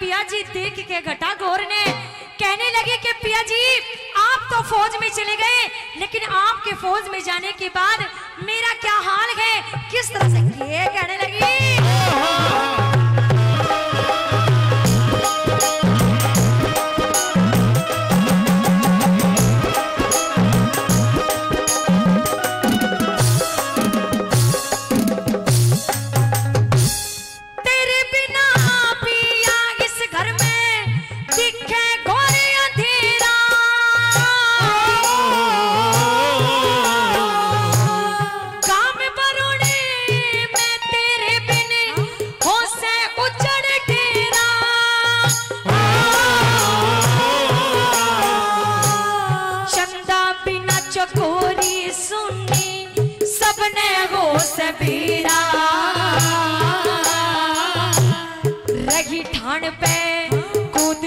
पिया जी देख के घटाघोर ने कहने लगे कि पिया जी आप तो फौज में चले गए, लेकिन आपके फौज में जाने के बाद मेरा क्या हाल है, किस तरह से, ये कहने लगी। रही ठाण पे कूद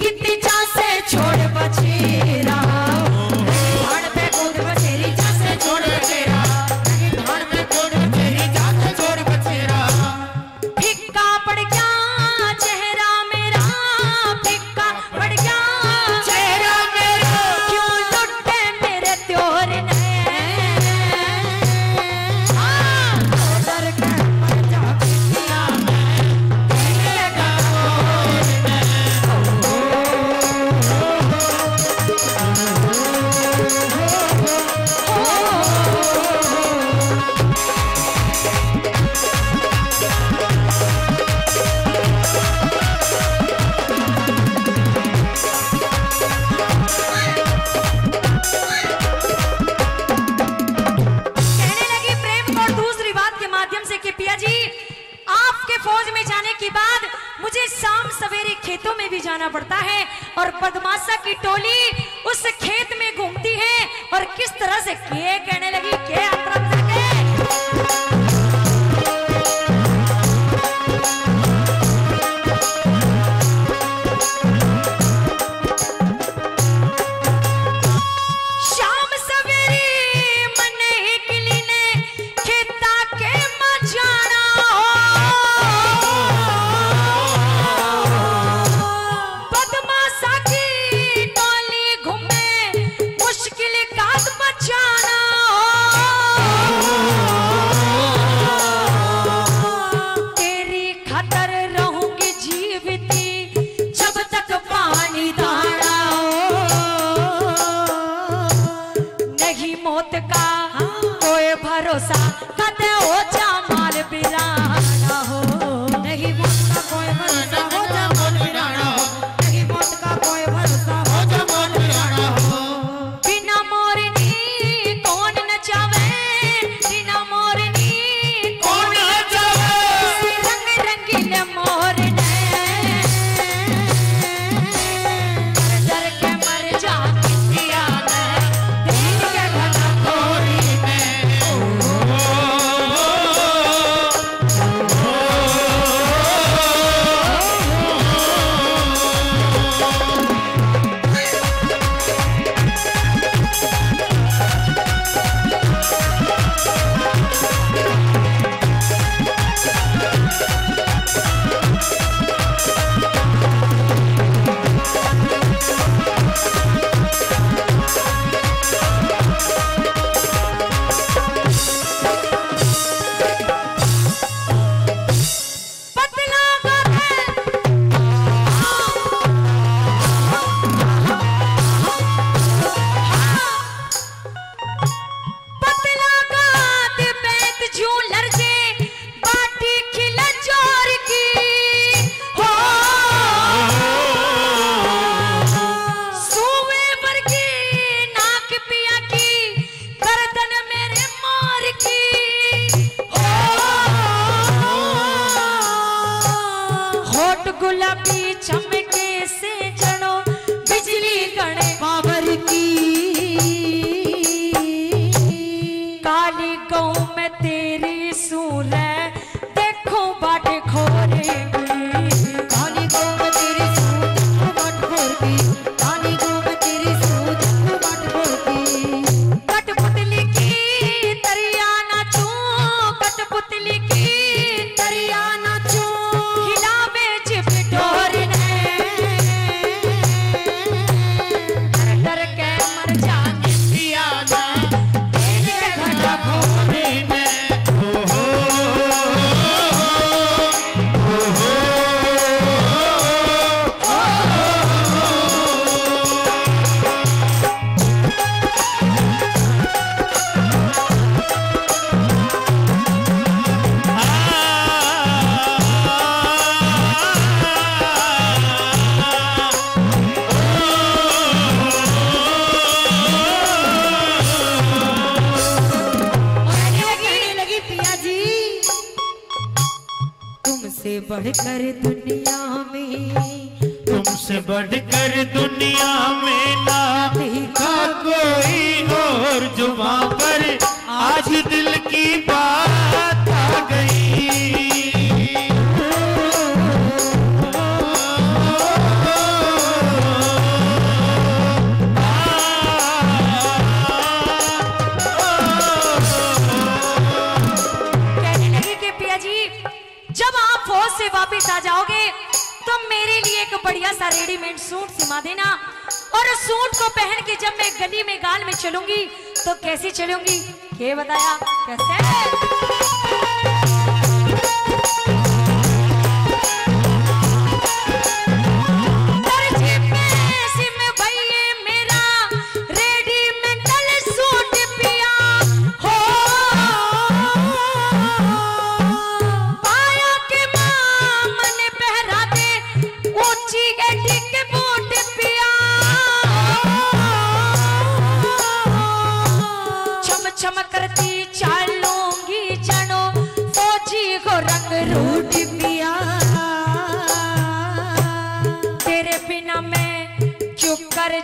कितनी जा से छोड़ बछेरा, ठाण पे कूद बछेरी जा से छोड़ बछेरा, रही ठाण पे कूद बछेरी जा से छोड़ बछेरा। फिक्का पड़ गया चेहरा मेरा, फिक्का पड़ गया चेहरा मेरा, क्यों लुटे मेरे त्योर ने। खेतों में भी जाना पड़ता है और बदमाशा की टोली उस खेत में घूमती है और किस तरह से के कहने लगी के तुमसे बढ़कर दुनिया में, तुमसे बढ़कर दुनिया में ना देखा कोई और। जुबां पर आज दिल की बात आ गई। वापिस आ जाओगे तो मेरे लिए एक बढ़िया सा रेडीमेड सूट सिमा देना, और उस सूट को पहन के जब मैं गली में गाल में चलूंगी तो कैसी चलूंगी ये बताया कैसे? पैसे में भैया मेरा रेडीमेड सूट पिया हो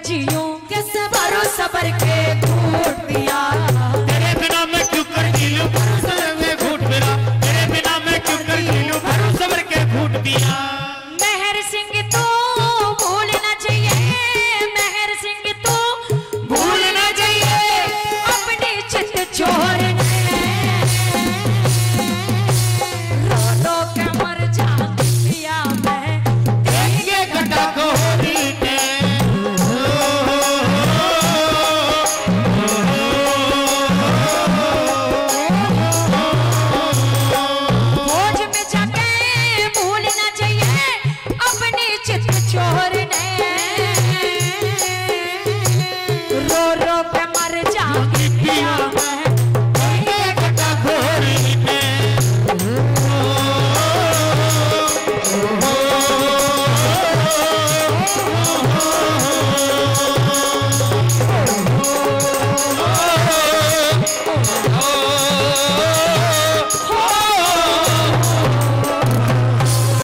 जियो कैसे भरोसा पर के टूट दिया।